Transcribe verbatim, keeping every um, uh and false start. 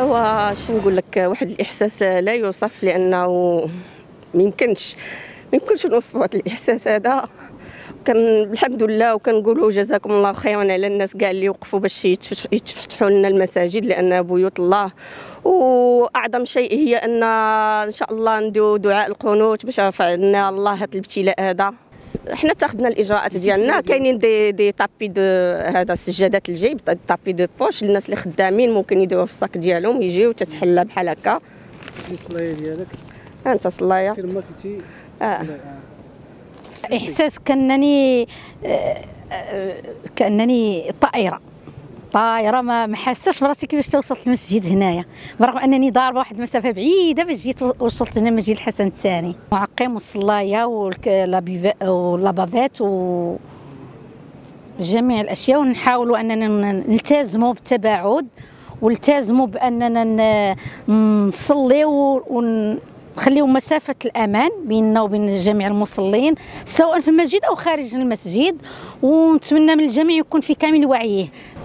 هو شنو نقول لك، واحد الاحساس لا يوصف، لانه ما يمكنش ما يمكنش نوصفوا هذا الاحساس هذا. الحمد لله، وكنقولوا جزاكم الله خيرا على الناس كاع اللي وقفوا باش يتفتحوا لنا المساجد، لان بيوت الله. واعظم شيء هي ان ان شاء الله نديروا دعاء القنوت باش يرفع لنا الله هذا الابتلاء هذا. حنا تاخذنا الاجراءات ديالنا، كاينين دي دي طابي دو هذا سجادات الجيب، طابي دو بوش للناس اللي خدامين ممكن يديروها في الصاك ديالهم، يجيو تتحلى بحال هكا. الصلايه ديالك انت صلايه فين ما كنتي؟ اه احساس كانني كانني طائره طائره ما حاساش براسي كيفاش توصلت المسجد هنايا، برغم انني ضاربه واحد المسافه بعيده باش جيت وصلت هنا المسجد الحسن الثاني. معقم والصلايه واللابافات وجميع الاشياء، ونحاولوا اننا نلتزموا بالتباعد، ونلتزموا باننا نصليو ونخليو مسافه الامان بيننا وبين جميع المصلين سواء في المسجد او خارج المسجد. ونتمنى من الجميع يكون في كامل وعيه.